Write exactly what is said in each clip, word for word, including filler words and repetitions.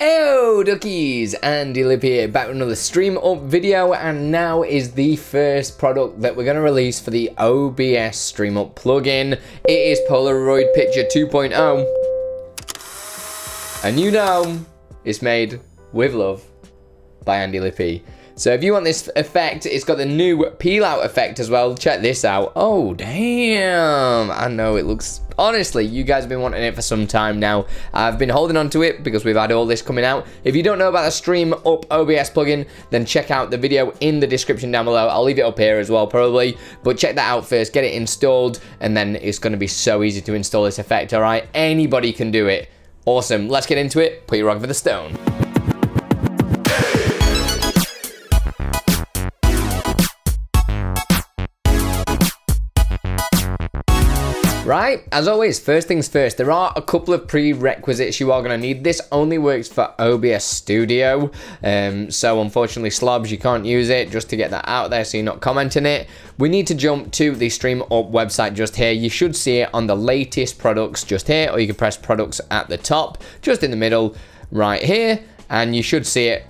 Heyo duckies, Andi Lippi here, back with another Stream Up video, and now is the first product that we're going to release for the O B S Stream Up plugin. It is Polaroid Picture two point oh, and you know it's made with love by Andi Lippi. So if you want this effect, it's got the new peel out effect as well. Check this out. Oh, damn. I know it looks, honestly, you guys have been wanting it for some time now. I've been holding on to it because we've had all this coming out. If you don't know about the Stream Up O B S plugin, then check out the video in the description down below. I'll leave it up here as well, probably. But check that out first, get it installed, and then it's going to be so easy to install this effect, all right? Anybody can do it. Awesome. Let's get into it. Put your rock for the stone. Right, as always, first things first, there are a couple of prerequisites you are going to need. This only works for O B S Studio, um, so unfortunately, slobs, you can't use it. Just to get that out there so you're not commenting it, we need to jump to the Stream Up website just here. You should see it on the latest products just here, or you can press products at the top, just in the middle right here, and you should see it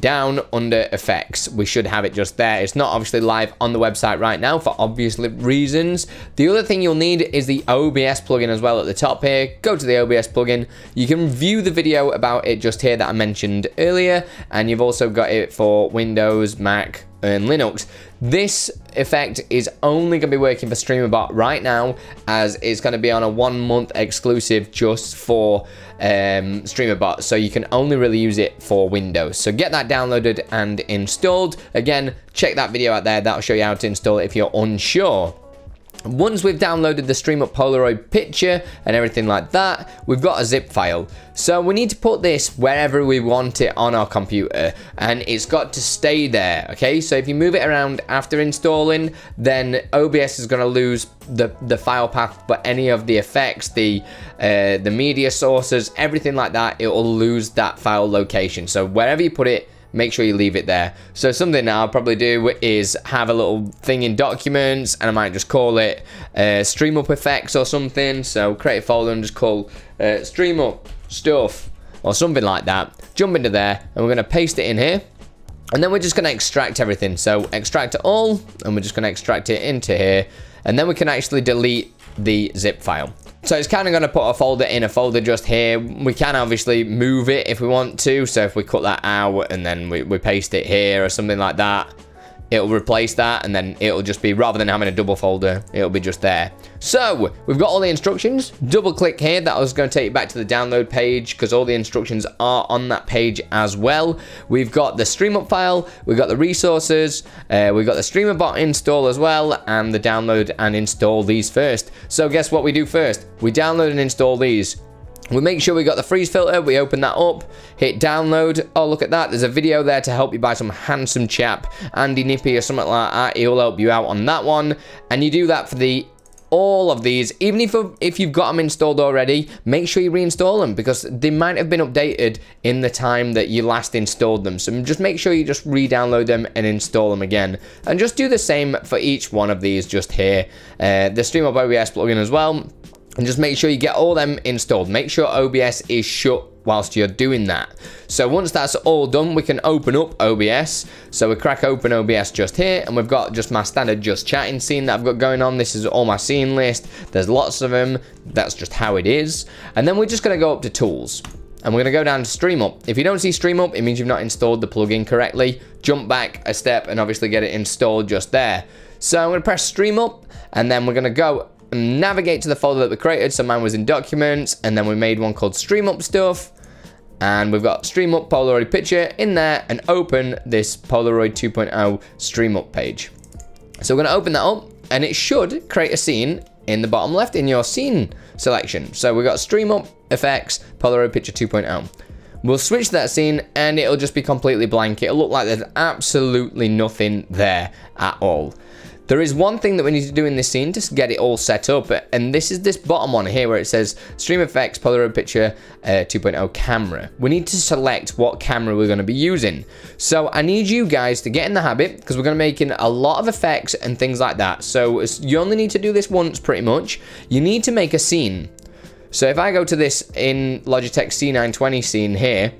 down under effects. We should have it just there. It's not obviously live on the website right now for obvious reasons. The other thing you'll need is the O B S plugin as well at the top here. Go to the O B S plugin. You can view the video about it just here that I mentioned earlier, and you've also got it for Windows, Mac, and Linux. This effect is only going to be working for StreamerBot right now, as it's going to be on a one month exclusive just for um, StreamerBot, so you can only really use it for Windows. So get that downloaded and installed. Again, check that video out there, that'll show you how to install it if you're unsure. Once we've downloaded the Stream Up Polaroid picture and everything like that, we've got a zip file. So we need to put this wherever we want it on our computer, and it's got to stay there, okay? So if you move it around after installing, then O B S is going to lose the, the file path, but any of the effects, the, uh, the media sources, everything like that, it will lose that file location. So wherever you put it, make sure you leave it there. So something that I'll probably do is have a little thing in documents, and I might just call it uh, Stream Up Effects or something. So create a folder and just call uh, Stream Up Stuff or something like that. Jump into there, and we're going to paste it in here. And then we're just going to extract everything. So extract it all, and we're just going to extract it into here. And then we can actually delete the zip file. So it's kind of going to put a folder in a folder just here. We can obviously move it if we want to. So if we cut that out and then we, we paste it here or something like that, it'll replace that, and then it'll just be, rather than having a double folder, it'll be just there. So we've got all the instructions. Double click here, that was going to take you back to the download page because all the instructions are on that page as well. We've got the Stream Up file, we've got the resources, uh, we've got the StreamerBot install as well, and the download and install these first. So guess what we do first? We download and install these. We make sure we got the freeze filter, we open that up, hit download. Oh, look at that, there's a video there to help you by some handsome chap, Andi Lippi or something like that. He'll help you out on that one. And you do that for the all of these. Even if, if you've got them installed already, make sure you reinstall them because they might have been updated in the time that you last installed them. So just make sure you just re-download them and install them again. And just do the same for each one of these just here. Uh, the Stream Up O B S plugin as well. And just make sure you get all them installed. Make sure O B S is shut whilst you're doing that. So once that's all done, we can open up O B S. So we crack open O B S just here, and we've got just my standard just chatting scene that I've got going on. This is all my scene list. There's lots of them. That's just how it is. And then we're just gonna go up to tools, and we're gonna go down to Stream Up. If you don't see Stream Up, it means you've not installed the plugin correctly. Jump back a step and obviously get it installed just there. So I'm gonna press Stream Up, and then we're gonna go and navigate to the folder that we created. So mine was in documents, and then we made one called Stream Up Stuff, and we've got Stream Up Polaroid Picture in there, and open this Polaroid two point oh Stream Up page. So we're going to open that up, and it should create a scene in the bottom left in your scene selection. So we've got Stream Up Effects Polaroid Picture two point oh. We'll switch that scene, and it'll just be completely blank. It'll look like there's absolutely nothing there at all. There is one thing that we need to do in this scene to get it all set up, and this is this bottom one here where it says Stream Effects Polaroid Picture uh, two point oh Camera. We need to select what camera we're going to be using. So I need you guys to get in the habit, because we're going to be making a lot of effects and things like that. So you only need to do this once pretty much. You need to make a scene. So if I go to this in Logitech C nine twenty scene here,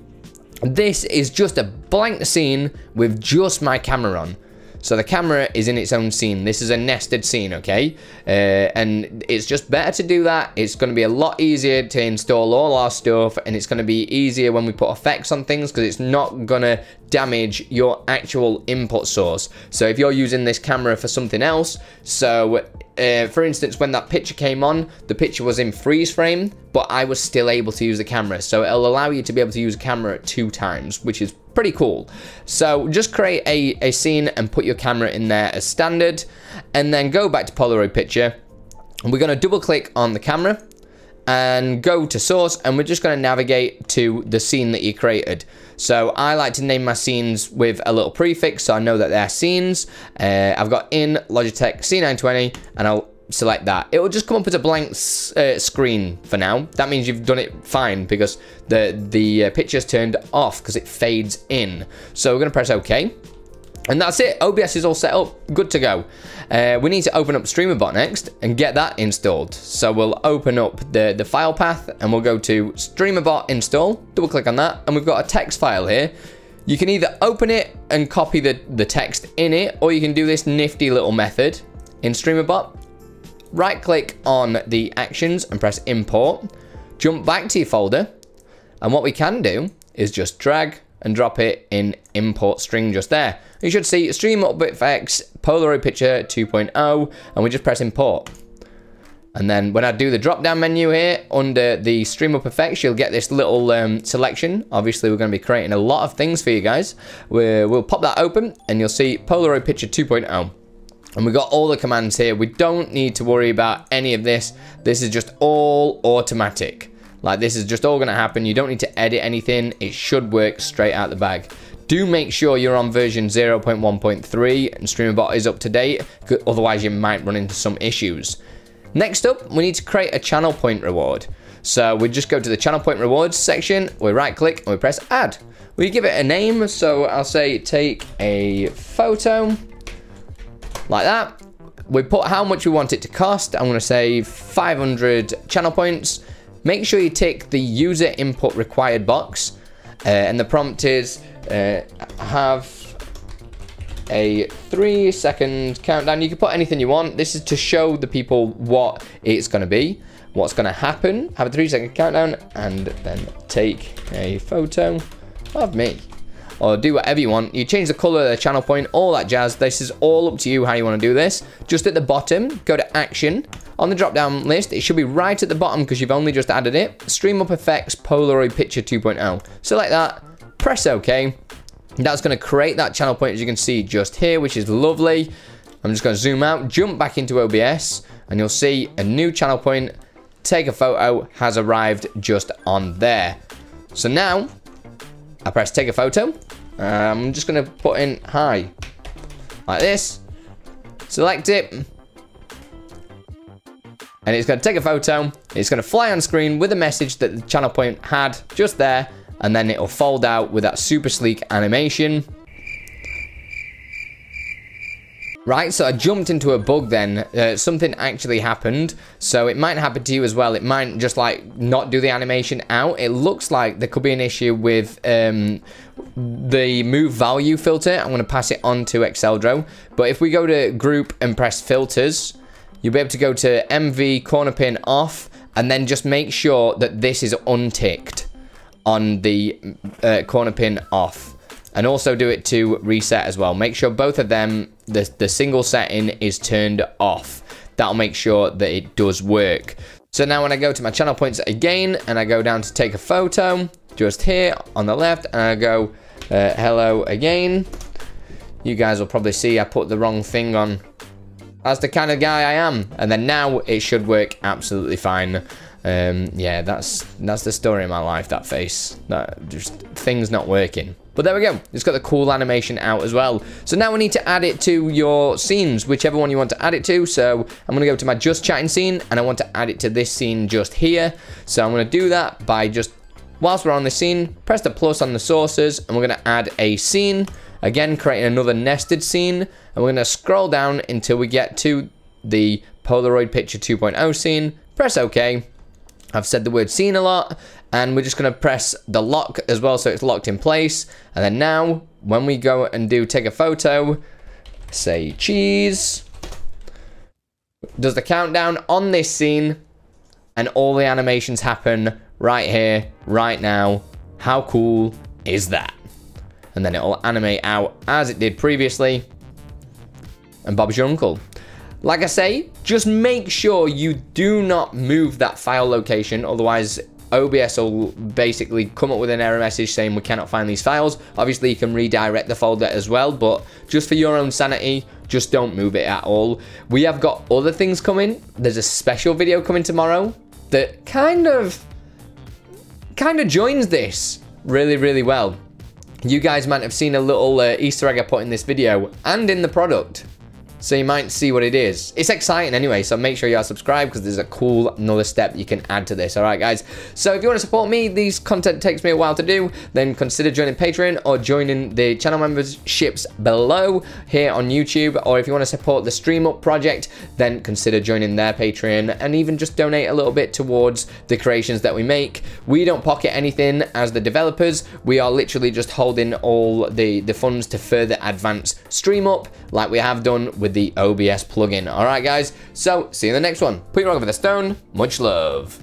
This is just a blank scene with just my camera on. So the camera is in its own scene. This is a nested scene, okay? Uh, and it's just better to do that. It's going to be a lot easier to install all our stuff, and it's going to be easier when we put effects on things because it's not going to damage your actual input source. So if you're using this camera for something else, so uh, for instance, when that picture came on, the picture was in freeze frame, but I was still able to use the camera. So it'll allow you to be able to use a camera two times, which is pretty cool. So just create a, a scene and put your camera in there as standard, and then go back to Polaroid Picture, and we're going to double click on the camera and go to source, and we're just going to navigate to the scene that you created. So I like to name my scenes with a little prefix so I know that they're scenes. uh, I've got in Logitech C nine twenty, and I'll select that. It will just come up as a blank uh, screen for now. That means you've done it fine because the the uh, picture's turned off because it fades in. So we're going to press OK, and that's it. O B S is all set up, good to go. Uh, we need to open up StreamerBot next and get that installed. So we'll open up the the file path, and we'll go to StreamerBot install. Double click on that, and we've got a text file here. You can either open it and copy the the text in it, or you can do this nifty little method in StreamerBot. Right click on the actions and press import, jump back to your folder, and what we can do is just drag and drop it in import string just there. You should see Stream Up Effects Polaroid Picture two point oh, and we just press import. And then when I do the drop down menu here under the Stream Up Effects, you'll get this little um, selection. Obviously we're going to be creating a lot of things for you guys. We're, we'll pop that open, and you'll see Polaroid Picture two point oh. And we've got all the commands here. We don't need to worry about any of this. This is just all automatic. Like, this is just all going to happen. You don't need to edit anything. It should work straight out the bag. Do make sure you're on version zero point one point three and StreamerBot is up to date. Otherwise, you might run into some issues. Next up, we need to create a channel point reward. So we just go to the channel point rewards section. We right click and we press add. We give it a name. So I'll say take a photo. Like that. We put how much we want it to cost. I'm going to say five hundred channel points. Make sure you tick the user input required box, uh, and the prompt is uh, have a three second countdown. You can put anything you want. This is to show the people what it's going to be, what's going to happen. Have a three second countdown and then take a photo of me. Or do whatever you want. You change the color of the channel point, all that jazz. This is all up to you how you want to do this. Just at the bottom, go to action. On the drop down list, it should be right at the bottom because you've only just added it. Stream Up Effects Polaroid Picture two point oh. Select that, press OK. That's going to create that channel point, as you can see just here, which is lovely. I'm just going to zoom out, jump back into O B S, and you'll see a new channel point. Take a photo has arrived just on there. So now I press take a photo. Uh, I'm just going to put in hi, like this, select it, and it's going to take a photo. It's going to fly on screen with a message that the channel point had just there, and then it'll fold out with that super sleek animation. Right, so I jumped into a bug then. Uh, something actually happened. So it might happen to you as well. It might just like not do the animation out. It looks like there could be an issue with um, the move value filter. I'm going to pass it on to ExcelDro. But if we go to group and press filters, you'll be able to go to M V corner pin off, and then just make sure that this is unticked on the uh, corner pin off. And also do it to reset as well. Make sure both of them, the, the single setting is turned off. That'll make sure that it does work. So now when I go to my channel points again, and I go down to take a photo, just here on the left, and I go uh, hello again. You guys will probably see I put the wrong thing on. That's the kind of guy I am. And then now it should work absolutely fine. Um, yeah, that's that's the story of my life, that face. That just things not working. But there we go. It's got the cool animation out as well. So now we need to add it to your scenes, whichever one you want to add it to. So I'm going to go to my just chatting scene, and I want to add it to this scene just here. So I'm going to do that by just, whilst we're on the scene, press the plus on the sources, and we're going to add a scene. Again, creating another nested scene. And we're going to scroll down until we get to the Polaroid Picture two point oh scene. Press OK. I've said the word scene a lot, and we're just going to press the lock as well, so it's locked in place. And then now when we go and do take a photo, say cheese, does the countdown on this scene, and all the animations happen right here, right now. How cool is that? And then it'll animate out as it did previously. And Bob's your uncle. Like I say, just make sure you do not move that file location, otherwise O B S will basically come up with an error message saying we cannot find these files. Obviously you can redirect the folder as well, but just for your own sanity, just don't move it at all. We have got other things coming. There's a special video coming tomorrow that kind of, kind of joins this really, really well. You guys might have seen a little uh, Easter egg I put in this video and in the product, so you might see what it is. It's exciting anyway, so make sure you are subscribed because there's a cool another step you can add to this. All right, guys. So if you want to support me, these content takes me a while to do, then consider joining Patreon or joining the channel memberships below here on YouTube. Or if you want to support the Stream Up project, then consider joining their Patreon and even just donate a little bit towards the creations that we make. We don't pocket anything as the developers. We are literally just holding all the, the funds to further advance Stream Up like we have done with with the O B S plugin. All right, guys. So see you in the next one. Put your rock over the stone. Much love.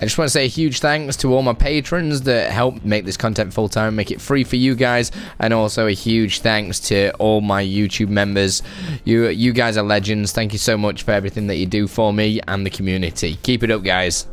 I just want to say a huge thanks to all my patrons that help make this content full-time, make it free for you guys, and also a huge thanks to all my YouTube members. You, you guys are legends. Thank you so much for everything that you do for me and the community. Keep it up, guys.